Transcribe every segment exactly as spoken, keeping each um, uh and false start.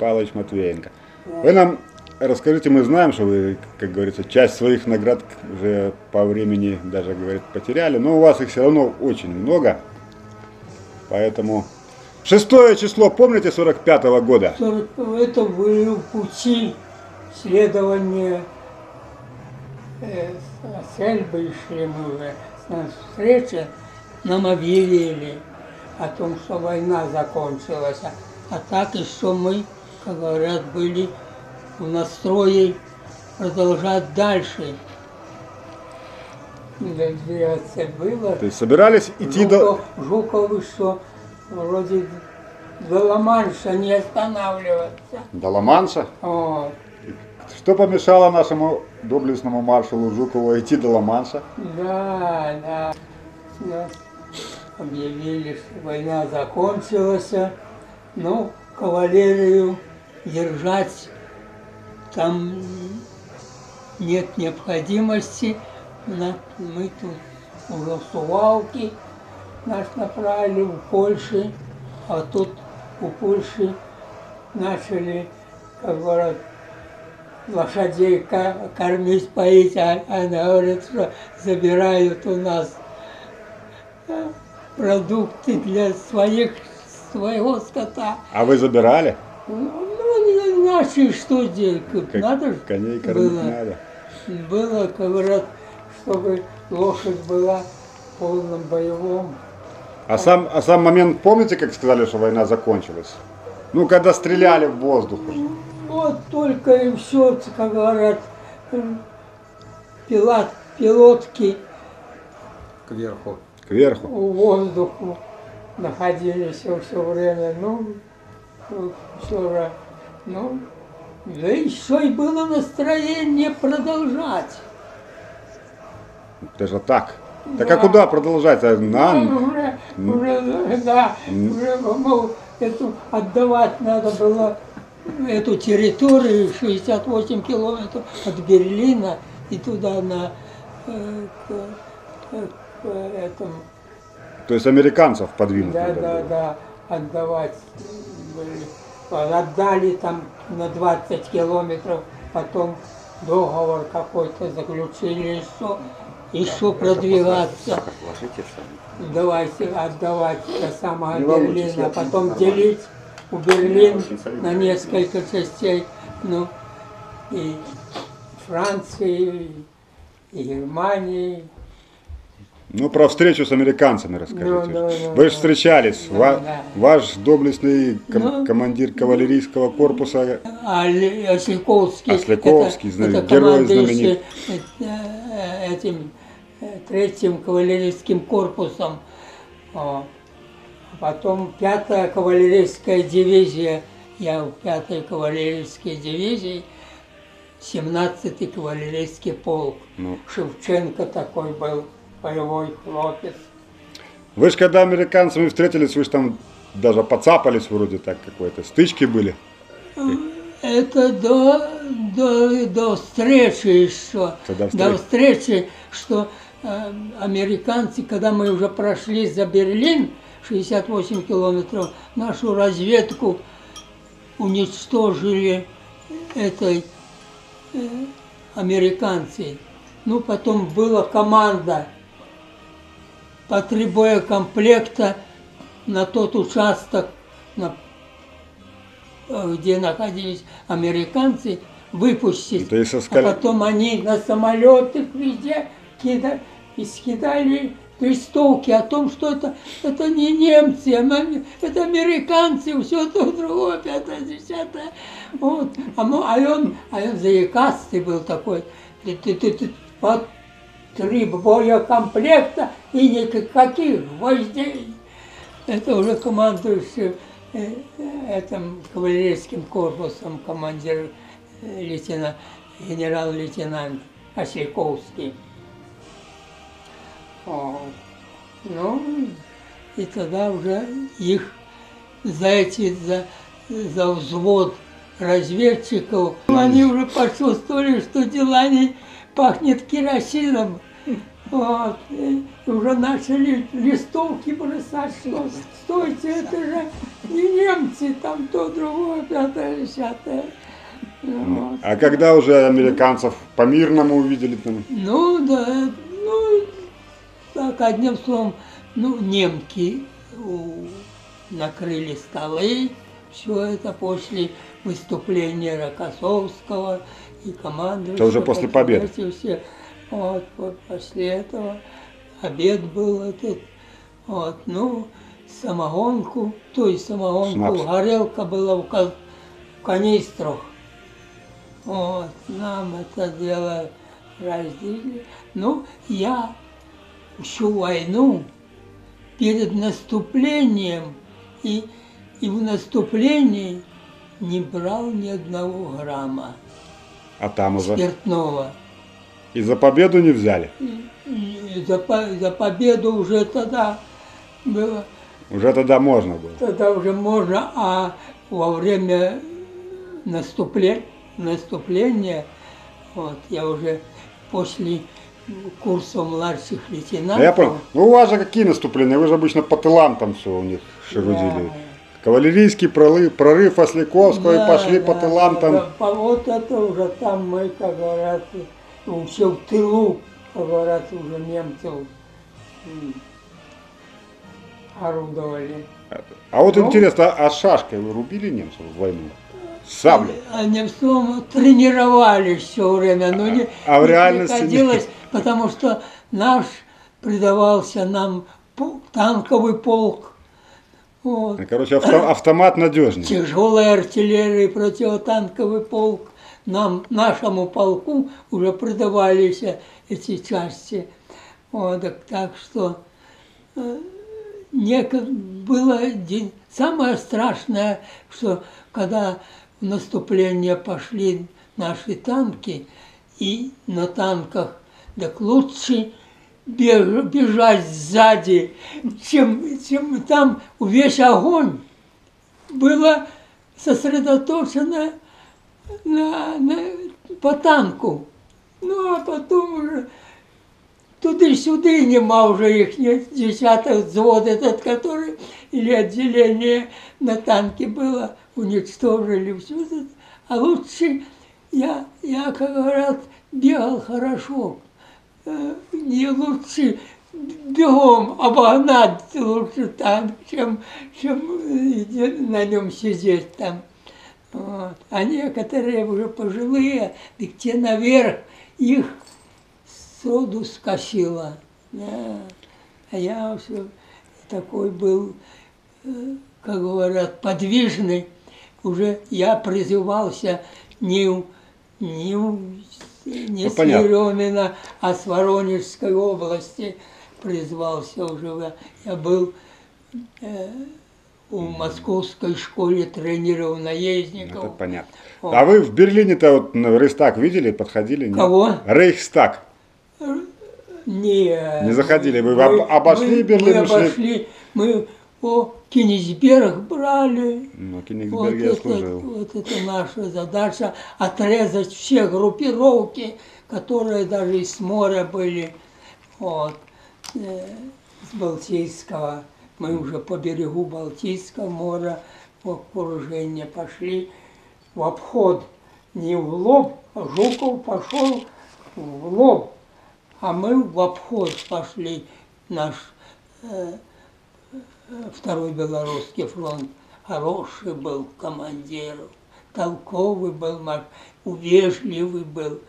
Павлович Матвеенко. Вы нам расскажите, мы знаем, что вы, как говорится, часть своих наград уже по времени даже, говорит, потеряли, но у вас их все равно очень много, поэтому... Шестое число, помните, сорок пятого года? Это были пути следования Сельбы Шлемова. Встреча нам объявили о том, что война закончилась, а так еще мы, как говорят, были в настрое продолжать дальше двигаться было. То есть собирались идти Жуков, до... Жуков еще вроде до Ла-Манша не останавливаться. До Ла-Манша? Вот. Что помешало нашему доблестному маршалу Жукову идти до Ла-Манша? Да, да. Нас объявили, что война закончилась, но кавалерию держать там нет необходимости. Мы тут уже в Сувалки нас направили, в Польшу, а тут у Польши начали, как говорят, лошадей кормить, поить, а она говорит, что забирают у нас продукты для своих, своего скота. А вы забирали? Ну, наши что делать? Как надо коней кормить было, надо. Было, как говорят, чтобы лошадь была в полном боевом. А сам, а сам момент, помните, как сказали, что война закончилась? Ну, когда стреляли в воздух. Вот только и все, как говорят, пилот, пилотки кверху. Кверху. В воздуху находились все, все время. Ну, все же, ну, да еще и было настроение продолжать. Даже так? Да. Так а куда продолжать? А нам? Да, уже, уже, да, уже, мол, эту отдавать надо было, эту территорию, шестьдесят восемь километров от Берлина и туда на э, к, к, к этом. То есть американцев подвинуть? Да, да, было. Да, отдавать. Отдали там на двадцать километров, потом договор какой-то заключили, еще, еще да, продвигаться. Давайте отдавать до самого Берлина, а потом делить. У Берлин на несколько частей, ну, и Франции, и Германии. Ну, про встречу с американцами расскажите. Ну, да, вы же встречались, да, Ва да. Ваш доблестный ком ну, командир кавалерийского корпуса Осликовский, Осликовский это, это герой знаменитый. Этим третьим кавалерийским корпусом. Потом пятая кавалерийская дивизия, я в пятой кавалерийской дивизии, семнадцатый кавалерийский полк. Ну. Шевченко такой был, боевой хлопец. Вы же когда американцами встретились, вы же там даже поцапались вроде так какой-то, стычки были? Это до, до, до встречи еще, до встречи, до встречи что э, американцы, когда мы уже прошли за Берлин, шестьдесят восемь километров, нашу разведку уничтожили этой э, американцы. Ну, потом была команда по три боекомплекта на тот участок, на, где находились американцы, выпустить. А потом они на самолетах везде кидали, и скидали крестовки о том, что это, это не немцы, это американцы, все то другое, пятое, десятое. Вот. А, мы, а, он, а он заикастый был такой, ты, ты, ты, ты, по три боекомплекта и никаких гвоздей. Это уже командующий э, этим кавалерийским корпусом командир э, лейтенант, генерал-лейтенант Осликовский. Ну, и тогда уже их за эти, за, за взвод разведчиков, они уже почувствовали, что дела не пахнет керосином. Вот. И уже начали листовки бросать, что стойте, это же не немцы, там то, другое, пятое, десятое. Вот. А когда уже американцев по-мирному увидели? Там? Ну, да, ну, так, одним словом, ну, немки накрыли столы, все это после выступления Рокоссовского и команды. Это уже после победы. Все. Вот, вот, после этого обед был этот, вот, ну, самогонку, то есть самогонку, Шнапс. Горелка была в, ка в канистрах. Вот, нам это дело разделили. Ну, я всю войну перед наступлением и, и в наступлении не брал ни одного грамма а там уже спиртного. И за победу не взяли? И, и за, за победу уже тогда было. Уже тогда можно было? Тогда уже можно, а во время наступления, наступления вот, я уже после курса младших лейтенантов... Я понял. Ну у вас же какие наступления? Вы же обычно по тылам там все у них шерудили. Да. Кавалерийский прорыв, прорыв Осликовского, да, и пошли, да, по тылам, да, там... Да, вот это уже там мы, как говорят... Все в тылу, говорят, уже немцев орудовали. А вот, ну, интересно, а шашкой вы рубили немцев в войну? Саблей? А, а немцов тренировали все время, но не, а в реальности не приходилось, нет. Потому что наш предавался нам танковый полк. Вот. Короче, авто, автомат надежный. Тяжелая артиллерия, противотанковый полк. Нам, нашему полку уже продавались эти части. Вот, так, так что э, некогда было день. Самое страшное, что когда в наступление пошли наши танки, и на танках, так лучше беж, бежать сзади, чем, чем там весь огонь было сосредоточено На, на, по танку. Ну, а потом уже туды-сюды нема уже их десятых взвод этот, который или отделение на танке было, уничтожили все это. А лучше я, я, как говорят, бегал хорошо. Не лучше бегом обогнать лучше танк, чем, чем на нем сидеть там. Вот. А некоторые уже пожилые, и те наверх их сроду скосило. Да. А я все такой был, как говорят, подвижный. Уже я призывался не у, не у, не ну, с Еремина, а с Воронежской области призвался уже. Я был... Э, в московской школе тренировал наездников. Это понятно. Вот. А вы в Берлине-то вот Рейхстаг видели, подходили? Кого? Нет? Рейхстаг. Нет. Не заходили, вы мы, обошли мы, Берлин? Мы обошли, мы о, Кёнигсберг брали. Ну, Кёнигсберг вот я это, служил. Вот это наша задача, отрезать все группировки, которые даже из моря были, вот, э, с Балтийского. Мы уже по берегу Балтийского моря в окружение пошли в обход. Не в лоб, а Жуков пошел в лоб. А мы в обход пошли, наш э, второй Белорусский фронт. Хороший был командир, толковый был, увежливый был.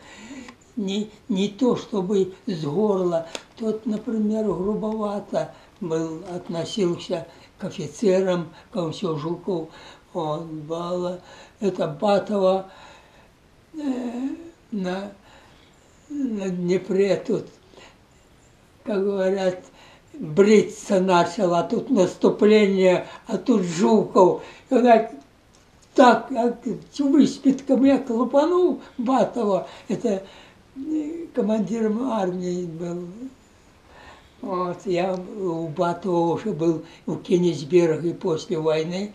Не, не то чтобы с горла, тот, например, грубовато был, относился к офицерам, ко всему Жукову. Он был, это Батова э, на, на Днепре тут, как говорят, бриться начал, а тут наступление, а тут Жуков. И он так, так, выспит ко мне, клапанул Батова, это э, командиром армии был. Вот, я у Батова уже был в Кёнигсберге после войны,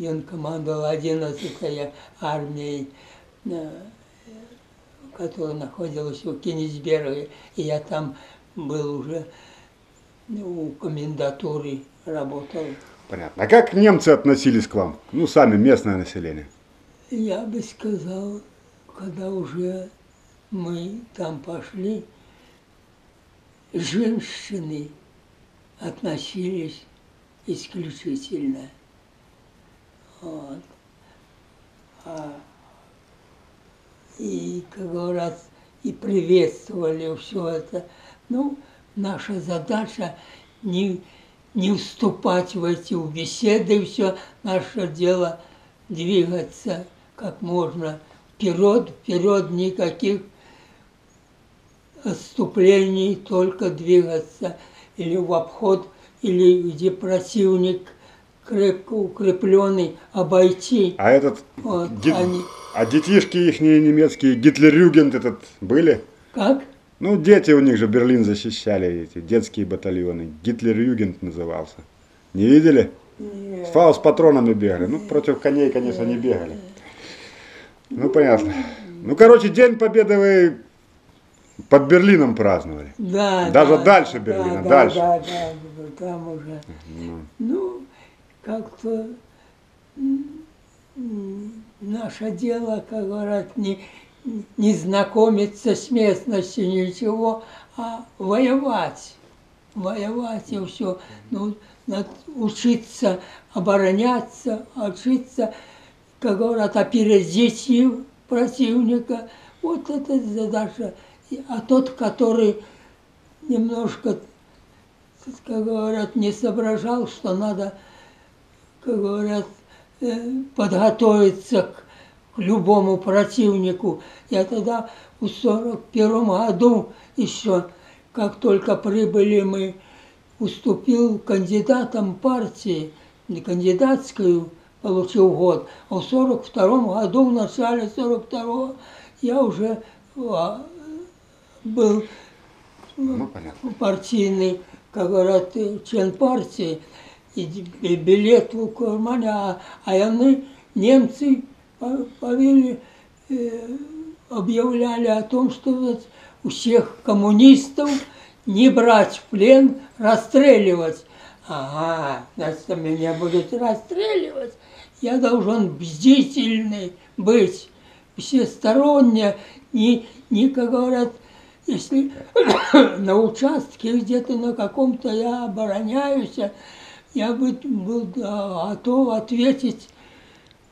он командовал одиннадцатой армией которая находилась у Кёнигсберга, и я там был уже у комендатуры, работал. Понятно. А как немцы относились к вам? Ну, сами местное население. Я бы сказал, когда уже мы там пошли, женщины относились исключительно. Вот. А, и, как говорят, и приветствовали все это. Ну, наша задача не, не вступать в эти беседы, все наше дело двигаться как можно вперед, вперед, никаких отступлений, только двигаться или в обход, или где противник крепко укрепленный, обойти. А этот вот, гит... они... а детишки их немецкие, Гитлерюгент этот были? Как? Ну, дети у них же Берлин защищали, эти детские батальоны. Гитлерюгент назывался. Не видели? Нет. С фаус-патронами бегали. Ну, против коней, конечно, не бегали. Ну, понятно. Ну, короче, День Победы вы под Берлином праздновали. Да. Даже да, дальше Берлина, да, дальше. Да, да, да, там уже. Ну, ну как-то наше дело, как говорят, не, не знакомиться с местностью, ничего, а воевать. Воевать и все. Ну, надо учиться обороняться, учиться, как говорят, опередить противника. Вот эта задача. А тот, который немножко, как говорят, не соображал, что надо, как говорят, подготовиться к любому противнику. Я тогда в сорок первом году еще, как только прибыли мы, уступил кандидатам партии, не кандидатскую, получил год. А в сорок втором году, в начале сорок второго, я уже был ну, партийный, как говорят, член партии, и билет в кармане, а, а они, немцы, повели, э, объявляли о том, что вот, у всех коммунистов не брать в плен, расстреливать. Ага, значит, меня будут расстреливать, я должен бдительный быть, всесторонне, не, не как говорят, если на участке где-то на каком-то я обороняюсь, я бы был готов ответить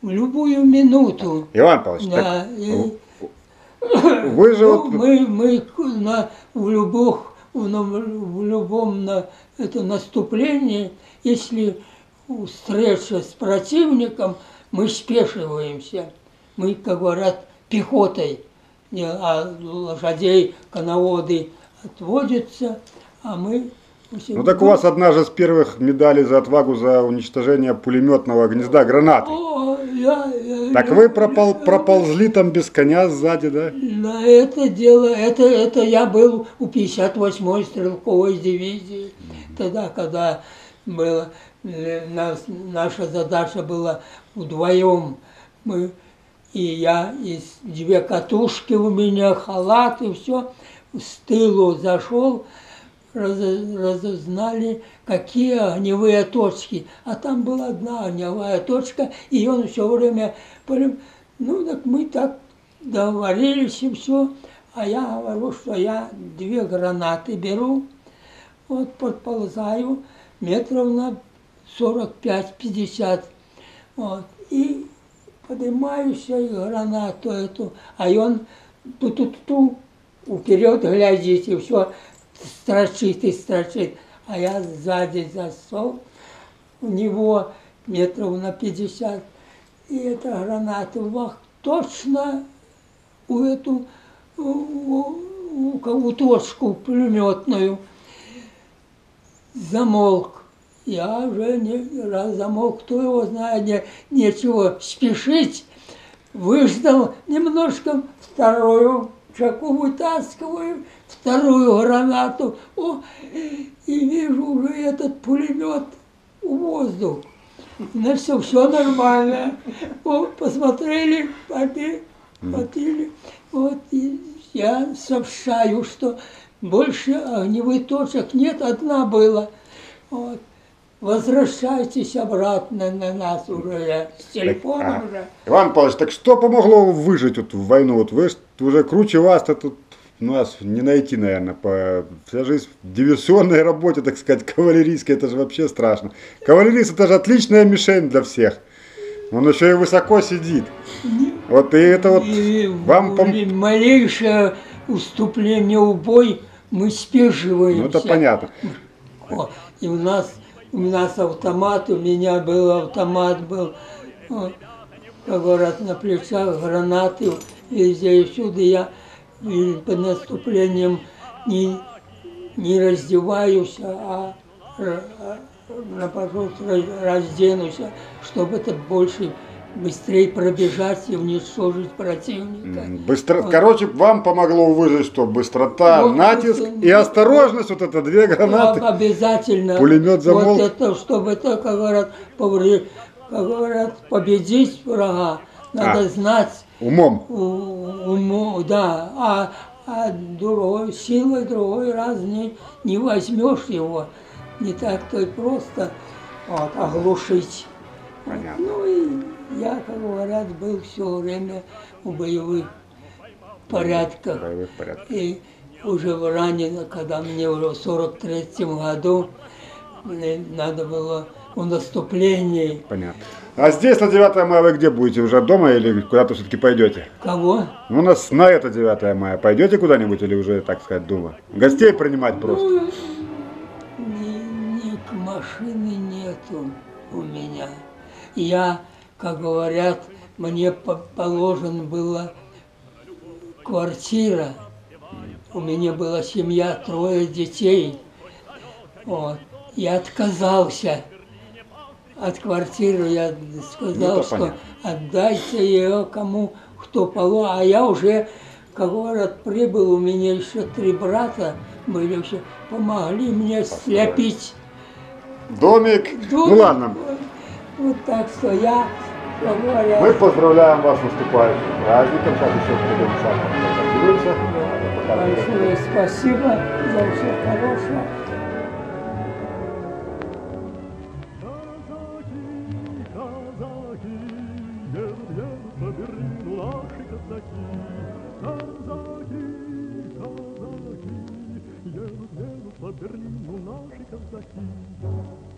в любую минуту. Иван Павлович, да, и... вы же... Ну, вот... Мы, мы на, в, любых, на, в любом на, это наступлении, если встреча с противником, мы спешиваемся. Мы, как говорят, пехотой, а лошадей, коноводы отводятся, а мы... Ну так у вас одна же с первых медалей за отвагу за уничтожение пулеметного гнезда гранаты. О, я, я, так я, вы пропол, я, проползли там без коня сзади, да? На это дело, это, это я был у пятьдесят восьмой стрелковой дивизии. Тогда, когда было, нас, наша задача была вдвоем, мы, и я, и две катушки у меня, халат и все, с тылу зашел. Разузнали, какие огневые точки. А там была одна огневая точка, и он все время... Ну, так мы так договорились и все. А я говорю, что я две гранаты беру, вот подползаю метров на сорок пять — пятьдесят. Вот, и поднимаюсь, и гранату эту. А он ту-ту-ту, вперед глядит, и все... Строчит и строчит, а я сзади засел, у него метров на пятьдесят, и эта граната, вах, точно у эту у, у, у точку пулеметную. Замолк. Я уже не раз замолк, кто его знает, не, нечего спешить. Выждал немножко, вторую чаку вытаскиваю, вторую гранату, о, и вижу уже этот пулемет в воздух. Ну все, все нормально. О, посмотрели, попили, попили, вот, и я сообщаю, что больше огневых точек нет, одна была. Вот. Возвращайтесь обратно на нас уже с телефоном так, уже. А, Иван Павлович, так что помогло выжить вот в войну? Вот вы уже круче вас-то тут нас не найти, наверное. По... Вся жизнь в диверсионной работе, так сказать, кавалерийской, это же вообще страшно. Кавалерист это же отличная мишень для всех. Он еще и высоко сидит. Вот и это вот и вам пом... малейшее уступление в бой, мы спешиваемся. Ну это понятно. О, и у нас... У нас автомат, у меня был автомат, был, как говорят, на плечах, гранаты, везде и всюду. Я под наступлением не, не раздеваюсь, а напожусь, разденусь, чтобы это больше, быстрее пробежать и уничтожить противника. Быстро... Вот. Короче, вам помогло выжить что? Быстрота, вот, натиск это... и осторожность, вот это две гранаты. Да, обязательно. Пулемет замолк. Вот это, чтобы это, как говорят, повред... как говорят, победить врага, надо а, знать. Умом. У... Умом, да. А, а другой, силой другой раз не, не возьмешь его. Не так-то и просто вот, оглушить. Понятно. Ну и я, как говорят, был все время в боевых порядках. Боевых порядках. И уже ранен, когда мне уже в сорок третьем году надо было в наступлении. Понятно. А здесь на девятое мая вы где будете? Уже дома или куда-то все-таки пойдете? Кого? Ну, у нас на это девятое мая. Пойдете куда-нибудь или уже, так сказать, дома? Гостей принимать просто? Ну, ни, ни машины нету у меня. Я... Как говорят, мне положена была квартира. У меня была семья, трое детей. Вот. Я отказался от квартиры. Я сказал, ну, что понятно. Отдайте ее кому, кто положил. А я уже, как говорят, прибыл. У меня еще три брата были еще. Помогли мне слепить домик. домик. Ну ладно. Вот так что я... Мы поздравляем вас с наступающим праздником. Сейчас еще будем сами поздравляемся. Большое спасибо за все хорошее. Казаки, казаки,